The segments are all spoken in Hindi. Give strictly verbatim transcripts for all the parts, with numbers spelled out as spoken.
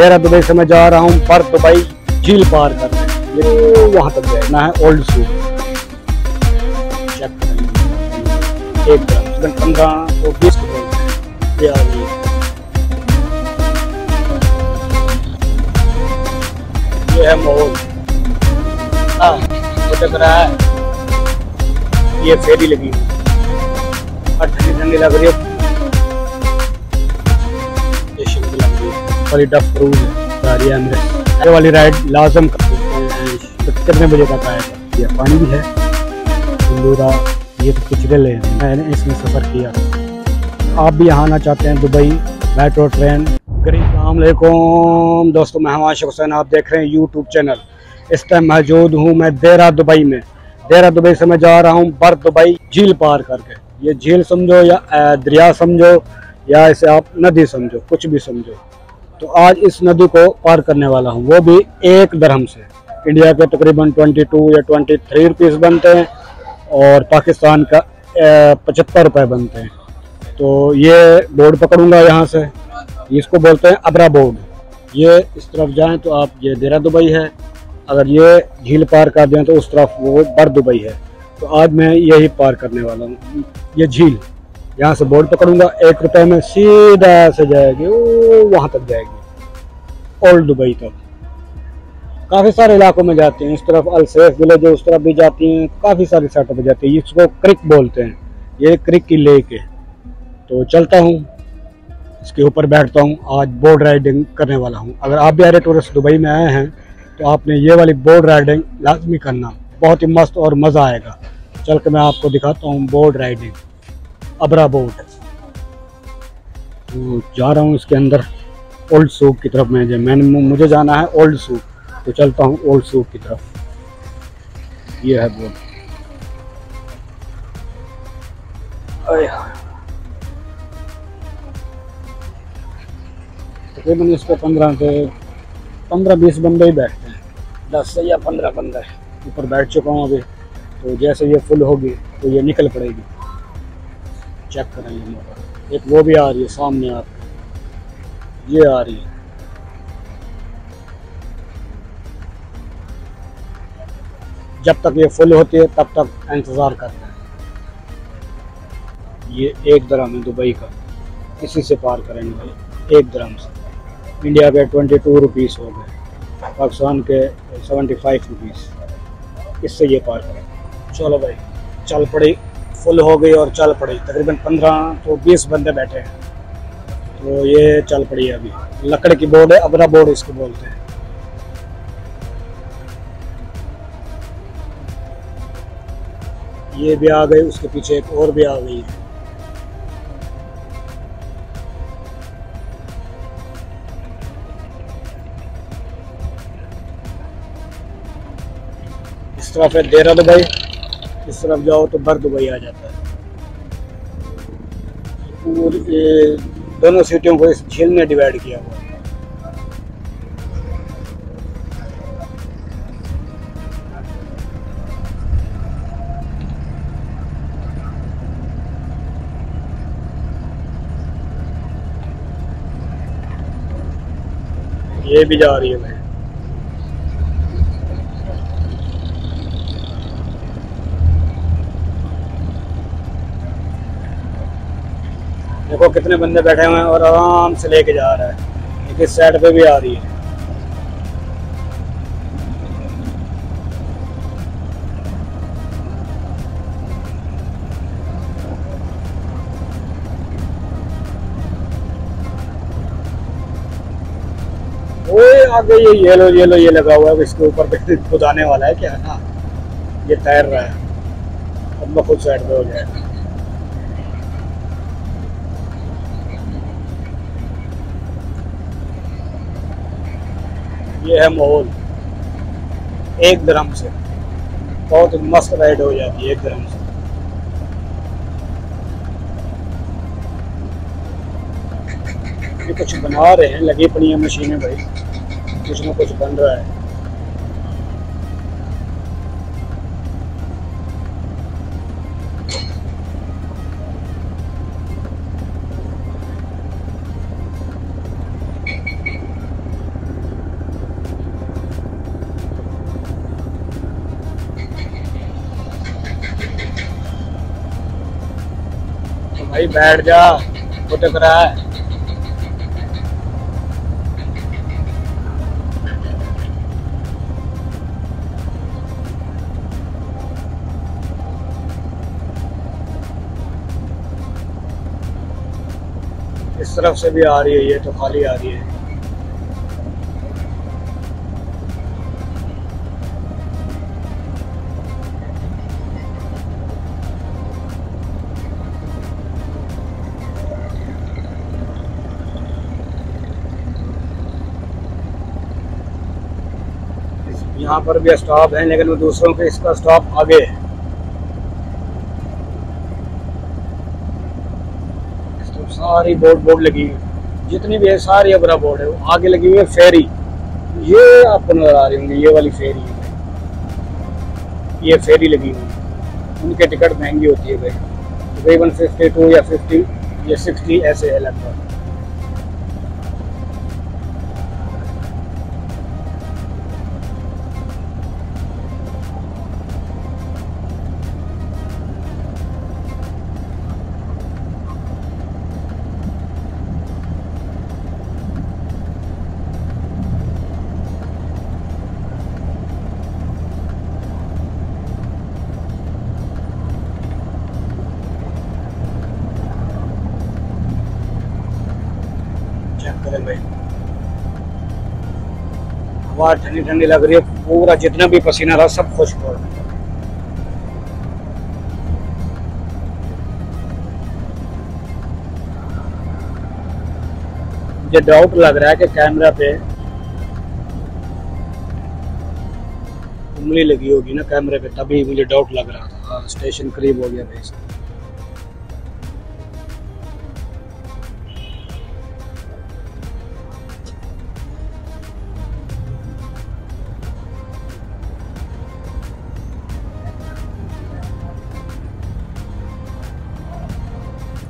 डेरा दुबई से मैं जा रहा हूँ बुर दुबई झील पार कर रहे हैं, वहाँ तक जाना है ओल्ड सूक। एक ग्राम पंद्रह और बीस किलोमीटर ये आ गई। ये है माहौल, हाँ लटक रहा है। ये फेरी लगी है, ठंडी ठंडी लग रही है। वाली डफ क्रूज गाड़ियाँ एमरेट्स, ये वाली राइड लाजम करते हैं। कितने बजे तक आएगा? ये पानी भी है, तंदूरा, ये तो कुछ रेल है। मैंने इसमें सफ़र किया। आप भी यहाँ आना चाहते हैं दुबई मेट्रो ट्रेन करीब। अस्सलामुअलैकुम दोस्तों, मैं हमाशा हुसैन, आप देख रहे हैं यूट्यूब चैनल। इस टाइम मौजूद हूँ मैं देरा दुबई में। देरा दुबई से मैं जा रहा हूँ बुर दुबई झील पार करके। ये झील समझो या दरिया समझो या इसे आप नदी समझो, कुछ भी समझो। तो आज इस नदी को पार करने वाला हूँ, वो भी एक दरहम से। इंडिया के तकरीबन बाईस या तेईस रुपीस बनते हैं और पाकिस्तान का पचहत्तर रुपये बनते हैं। तो ये बोर्ड पकड़ूंगा यहाँ से, इसको बोलते हैं अबरा बोर्ड। ये इस तरफ जाएं तो आप, ये देरा दुबई है। अगर ये झील पार कर दें तो उस तरफ वो बुर दुबई है। तो आज मैं यही पार करने वाला हूँ। ये झील यहाँ से बोर्ड पकड़ूंगा, एक रुपये में सीधा से जाएगी, वो वहाँ तक जाएगी ओल्ड दुबई तक। काफ़ी सारे इलाकों में जाती हैं, इस तरफ अल सेफ विलेज है, उस तरफ भी जाती हैं, काफ़ी सारी साइटों पर जाती है। इसको क्रिक बोलते हैं, ये क्रिक की लेक है। तो चलता हूँ, इसके ऊपर बैठता हूँ। आज बोर्ड राइडिंग करने वाला हूँ। अगर आप भी आए टूरिस्ट दुबई में आए हैं तो आपने ये वाली बोर्ड राइडिंग लाजमी करना, बहुत ही मस्त और मज़ा आएगा। चल के मैं आपको दिखाता हूँ बोर्ड राइडिंग, अबरा बोर्ड। तो जा रहा हूँ इसके अंदर ओल्ड सूक की तरफ। मैं मैंने मुझे जाना है ओल्ड सूक, तो चलता हूँ ओल्ड सूक की तरफ। ये है बोर्ड। तकरीबन इस पर पंद्रह से पंद्रह बीस बंदे ही बैठते हैं, दस से या पंद्रह बंदे। ऊपर बैठ चुका हूँ अभी, तो जैसे ये फुल होगी तो ये निकल पड़ेगी। चेक करें, ये मोटर एक वो भी आ रही है सामने आपको, ये आ रही है। जब तक ये फुल होती है तब तक इंतज़ार करते हैं। ये एक दरहम है दुबई का, इसी से पार करेंगे भाई, एक दरहम से। इंडिया के ट्वेंटी टू रुपीज़ हो गए, पाकिस्तान के सेवेंटी फाइव रुपीज़, इससे ये पार करेंगे। चलो भाई, चल पड़ी, फुल हो गई और चल पड़ी। तकरीबन पंद्रह तो बीस बंदे बैठे हैं, तो ये चल पड़ी है अभी। लकड़ की बोर्ड है, अबरा बोर्ड इसको बोलते हैं। ये भी आ गई, उसके पीछे एक और भी आ गई है। इस तरफ है देरा दुबई, इस तरफ जाओ तो बुर दुबई आ जाता है। पूरे दोनों सिटियों को इस झील ने डिवाइड किया हुआ है। ये भी जा रही है भाई, देखो कितने बंदे बैठे हुए हैं और आराम से लेके जा रहा है। एक इस साइड पे भी आ रही है। ओए आगे ये येलो येलो ये लगा हुआ है, इसके ऊपर पे खुद आने वाला है क्या? हाँ, ये तैर रहा है, अब मैं खुद साइड पे हो जाएगा। ये है माहौल, एक दरहम से बहुत मस्त राइड हो जाती है एक दरहम से। ये कुछ बना रहे हैं, लगी पड़ी है मशीनें भाई, कुछ ना कुछ बन रहा है। भाई बैठ जा, वो टकरा है। इस तरफ से भी आ रही है, ये तो खाली आ रही है। यहाँ पर भी स्टॉप है, लेकिन वो दूसरों के इसका स्टॉप आगे है। इस तरफ सारी बोर्ड बोर्ड लगी हुई, जितनी भी है सारी अबरा बोर्ड है। वो आगे लगी हुई है फेरी, ये आपको नजर आ रही होंगी, ये वाली फेरी है, ये फेरी लगी हुई। उनके टिकट महंगी होती है भाई, तकरीबन फिफ्टी टू या फिफ्टी या सिक्सटी ऐसे है लगभग। हवा ठंडी ठंडी लग रही है, पूरा जितना भी पसीना रहा सब खुश्क हो रहा है। मुझे डाउट लग रहा है कि कैमरा पे उंगली लगी होगी ना कैमरे पे, तभी मुझे डाउट लग रहा था। स्टेशन करीब हो गया भाई।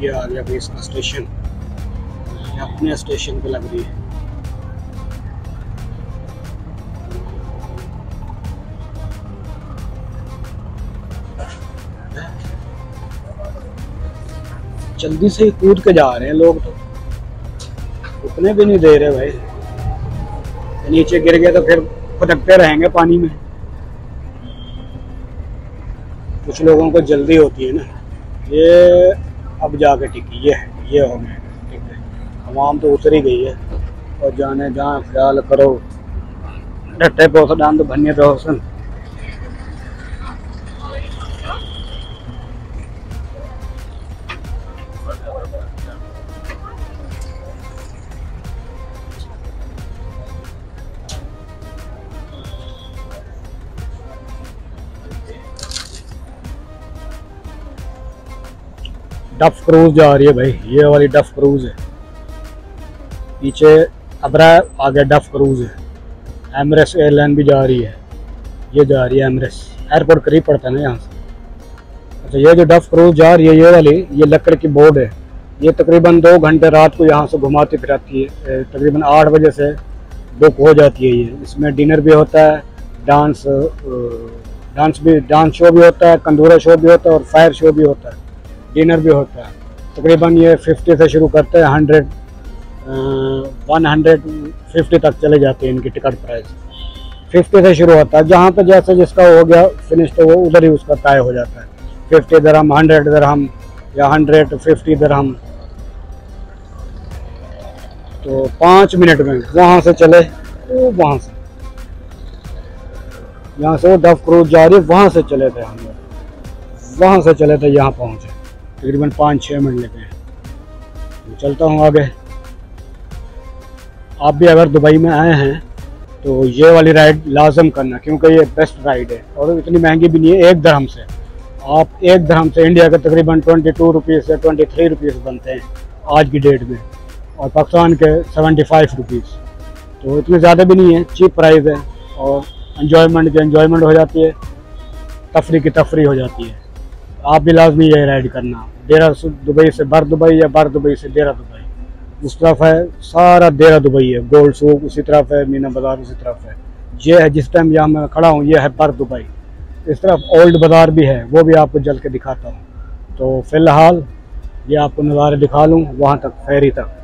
ये आ गया भाई इसका स्टेशन, ये अपने स्टेशन पे लग रही है। जल्दी से ही कूद के जा रहे हैं लोग, तो रुकने भी नहीं दे रहे भाई। नीचे गिर गए तो फिर फटकते रहेंगे पानी में। कुछ लोगों को जल्दी होती है ना, ये अब जाके टिकी ये है, ये हो गया ठीक है। आवाम तो उतर ही गई है और जाने जहाँ ख्याल करो डटे पे उस डांध भन्ने पे हुसन। डफ क्रूज जा रही है भाई, ये वाली डफ क्रूज है। पीछे अबरा आ गया, डफ क्रूज है। एमरेट्स एयरलाइन भी जा रही है, ये जा रही है एमरेट्स। एयरपोर्ट करीब पड़ता है ना यहाँ से। अच्छा, ये जो डफ क्रूज जा रही है ये वाली, ये लकड़ की बोर्ड है। ये तकरीबन दो घंटे रात को यहाँ से घुमाती फिराती है। तकरीबन आठ बजे से बुक हो जाती है ये। इसमें डिनर भी होता है, डांस डांस भी डांस शो भी होता है, कंदूरा शो भी होता है और फायर शो भी होता है, डिनर भी होता है। तकरीबन ये फिफ्टी से शुरू करते हैं, हंड्रेड वन हंड्रेड फिफ्टी तक चले जाते हैं इनकी टिकट प्राइस। फिफ्टी से शुरू होता है, जहाँ पे जैसे जिसका हो गया फिनिश तो वो उधर ही उसका तय हो जाता है। फिफ्टी दरहम, हंड्रेड दरहम या हंड्रेड फिफ्टी दरहम। तो पाँच मिनट में वहाँ से चले, तो वहाँ से यहाँ से वो डफ क्रूज जा रही है, वहाँ से चले थे हम लोग, वहाँ से चले थे यहाँ पहुँचे। तकरीबन पाँच छः मिनट लगे हैं। चलता हूँ आगे। आप भी अगर दुबई में आए हैं तो ये वाली राइड लाजम करना, क्योंकि ये बेस्ट राइड है और इतनी महंगी भी नहीं है। एक दरहम से आप एक दरहम से इंडिया के तकरीबन ट्वेंटी टू रुपीज़ या ट्वेंटी थ्री रुपीज़ बनते हैं आज की डेट में, और पाकिस्तान के सेवेंटी फाइव रुपीज़। तो इतने ज़्यादा भी नहीं है, चीप प्राइस है और इन्जॉयमेंट की इन्जॉयमेंट हो जाती है, तफरी की तफरी हो जाती है। आप भी लाजमी यही राइड करना। डेरा दुबई से बर दुबई या बर दुबई से डेरा दुबई, उस तरफ है सारा डेरा दुबई है। गोल्ड सूक उसी तरफ है, मीना बाज़ार उसी तरफ है। ये है जिस टाइम यहाँ मैं खड़ा हूँ, ये है बर दुबई। इस तरफ ओल्ड बाज़ार भी है, वो भी आपको जल के दिखाता हूँ। तो फ़िलहाल ये आपको नज़ारे दिखा लूँ वहाँ तक, फेरी तक।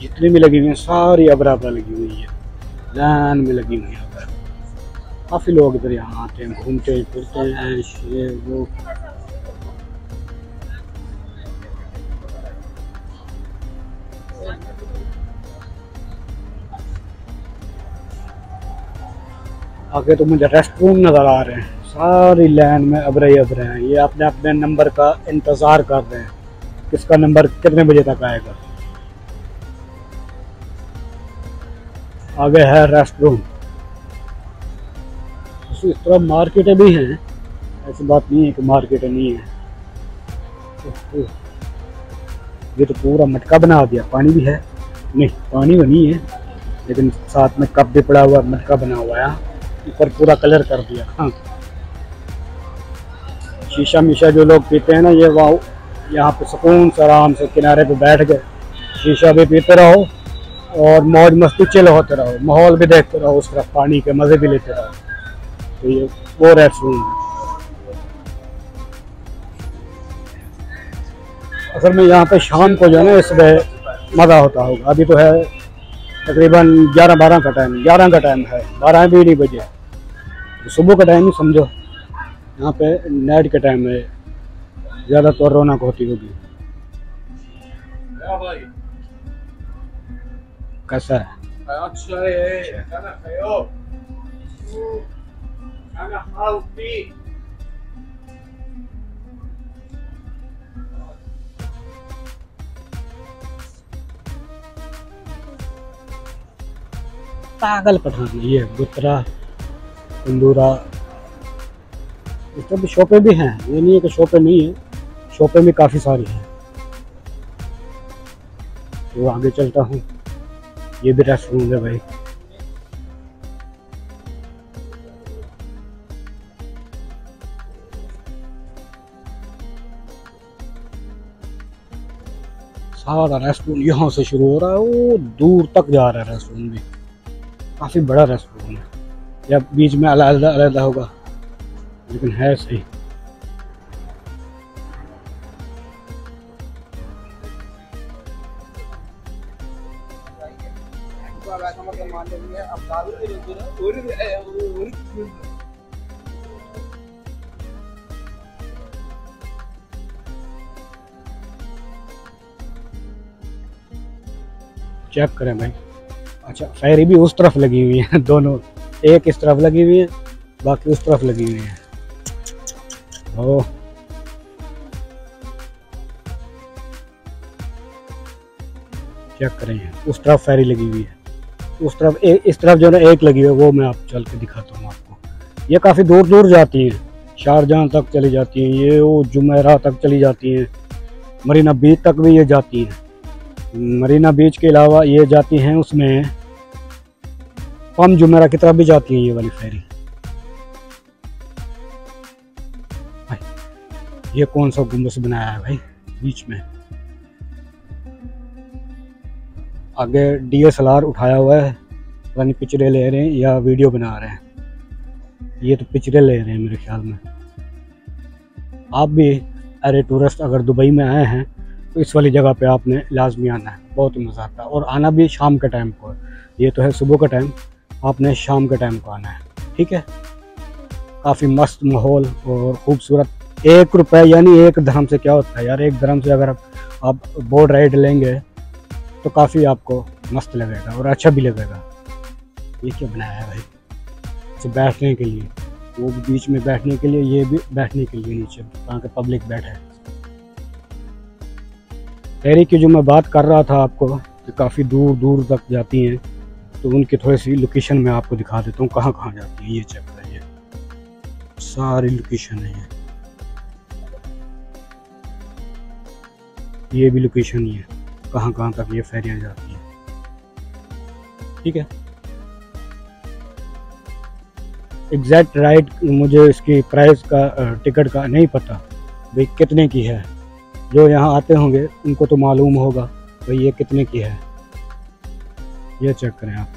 जितनी भी लगी हुई है सारी अबरा अबरा लगी हुई है, लाइन में लगी हुई है अबरा। काफ़ी लोग इधर यहाँ आते हैं, घूमते हैं, फिरते हैं, ये वो। आगे तो मुझे रेस्ट रूम नज़र आ रहे हैं, सारी लाइन में अबरा ही अबरा हैं। ये अपने अपने नंबर का इंतज़ार कर रहे हैं, किसका नंबर कितने बजे तक आएगा। आगे है रेस्ट रूम। इसी तरह मार्केटें भी हैं, ऐसी बात नहीं है कि मार्केटें नहीं है। ये तो पूरा मटका बना दिया, पानी भी है, नहीं पानी भी नहीं है लेकिन साथ में कप भी पड़ा हुआ, मटका बना हुआ है, ऊपर पूरा कलर कर दिया। हाँ, शीशा मीशा जो लोग पीते हैं ना, ये वाह यहाँ पे सुकून से आराम से किनारे पे बैठ गए, शीशा भी पीते रहो और मौज मस्ती चिल होते रहो, माहौल भी देखते रहो, उस तरफ पानी के मज़े भी लेते रहो। तो ये वो रेस्ट रूम है। असल में यहाँ पे शाम को जो है ना इसमें मज़ा होता होगा। अभी तो है तकरीबन ग्यारह बारह का टाइम, ग्यारह का टाइम है, बारह भी नहीं बजे, सुबह का टाइम ही समझो। यहाँ पे नाइट के टाइम है ज़्यादातर रौनक होती होगी। कैसा है? अच्छा है। खाना खाओ, खाना खाओ, पी। पागल पठान, ये बुतरा, तंदूरा, इस तरह की शॉपें भी हैं, ये नहीं है कि शॉपें नहीं है, शॉपें भी काफ़ी सारी हैं। तो आगे चलता हूँ, ये भी रेस्ट रूम है भाई। सारा रेस्ट रूम यहाँ से शुरू हो रहा है, वो दूर तक जा रहा है रेस्ट रूम भी, काफ़ी बड़ा रेस्ट रूम है। या बीच में अलग अलग होगा लेकिन है सही। चेक करें भाई। अच्छा, फेरी भी उस तरफ लगी हुई है, दोनों एक इस तरफ लगी हुई है, बाकी उस तरफ लगी हुई है। ओ चेक करें, उस तरफ फेरी लगी हुई है, उस तरफ ए, इस तरफ जो है एक लगी हुई है, वो मैं आप चल के दिखाता हूँ आपको। ये काफ़ी दूर दूर जाती है, शारजाह तक चली जाती है, ये वो जुमेराह तक चली जाती है, मरीना बीच तक भी ये जाती है। मरीना बीच के अलावा ये जाती हैं उसमें पम जुमेराह की तरफ भी जाती है ये वाली फेरी। ये कौन सा गुंबद बनाया है भाई बीच में? आगे डीएसएलआर उठाया हुआ है, यानी पिक्चरें ले रहे हैं या वीडियो बना रहे हैं। ये तो पिक्चरें ले रहे हैं मेरे ख्याल में। आप भी अरे टूरिस्ट अगर दुबई में आए हैं तो इस वाली जगह पे आपने लाजमी आना है, बहुत मज़ा आता है। और आना भी शाम के टाइम को, ये तो है सुबह का टाइम, आपने शाम के टाइम को आना है, ठीक है। काफ़ी मस्त माहौल और ख़ूबसूरत। एक रुपये यानी एक दरहम से क्या होता है यार, एक दरहम से अगर आप बोट राइड लेंगे तो काफ़ी आपको मस्त लगेगा और अच्छा भी लगेगा। ये क्या बनाया है भाई? अच्छा, बैठने के लिए, वो भी बीच में बैठने के लिए, ये भी बैठने के लिए नीचे, ताकि पब्लिक बैठे। फेरी की जो मैं बात कर रहा था आपको कि काफ़ी दूर दूर तक जाती हैं, तो उनकी थोड़ी सी लोकेशन मैं आपको दिखा देता हूँ कहाँ कहाँ जाती हैं। ये चेक करिए, सारी लोकेशन है ये, ये भी लोकेशन ही है कहाँ कहाँ तक ये फेरियाँ जाती हैं, ठीक है। एग्जैक्ट राइट मुझे इसकी प्राइस का टिकट का नहीं पता भाई कितने की है, जो यहाँ आते होंगे उनको तो मालूम होगा भाई ये कितने की है। ये चेक करें आप,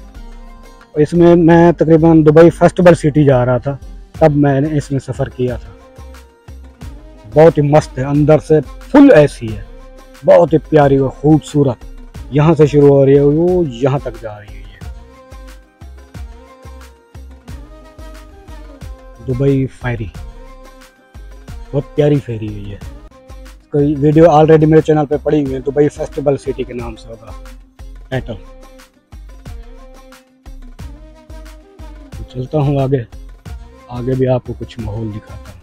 इसमें मैं तकरीबन दुबई फेस्टिवल सिटी जा रहा था तब मैंने इसमें सफ़र किया था। बहुत ही मस्त है, अंदर से फुल एसी है, बहुत ही प्यारी और ख़ूबसूरत। यहाँ से शुरू हो रही है वो यहाँ तक जा रही है। ये दुबई फेरी बहुत प्यारी फेरी है। ये कोई वीडियो ऑलरेडी मेरे चैनल पे पड़ी हुई है, दुबई फेस्टिवल सिटी के नाम से होगा टाइटल। चलता हूँ आगे, आगे भी आपको कुछ माहौल दिखाता हूँ।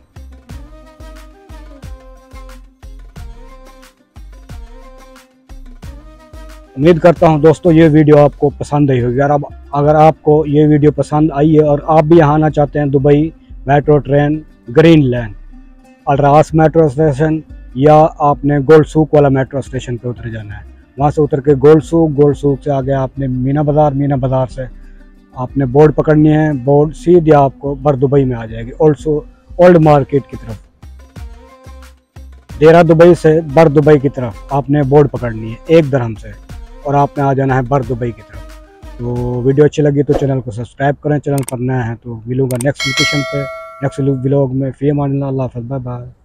उम्मीद करता हूं दोस्तों ये वीडियो आपको पसंद आई होगी। यार अब अगर आपको ये वीडियो पसंद आई है और आप भी यहाँ आना चाहते हैं Dubai metro train green line Al Ras metro station, या आपने गोल्ड सूक वाला मेट्रो स्टेशन पे उतर जाना है। वहाँ से उतर के गोल्ड सूक, गोल्ड सूक से आगे आपने मीना बाज़ार, मीना बाज़ार से आपने बोर्ड पकड़नी है, बोर्ड सीधे आपको बर दुबई में आ जाएगी, ओल्ड सूक ओल्ड मार्केट की तरफ। डेरा दुबई से बर दुबई की तरफ आपने बोर्ड पकड़नी है एक दरहम से, और आपने आ जाना है बर दुबई की तरफ। तो वीडियो अच्छी लगी तो चैनल को सब्सक्राइब करें, चैनल पर नया है तो मिलूंगा नेक्स्ट लोकेशन पे नेक्स्ट व्लॉग में। फी अमान अल्लाह, बाय बाय।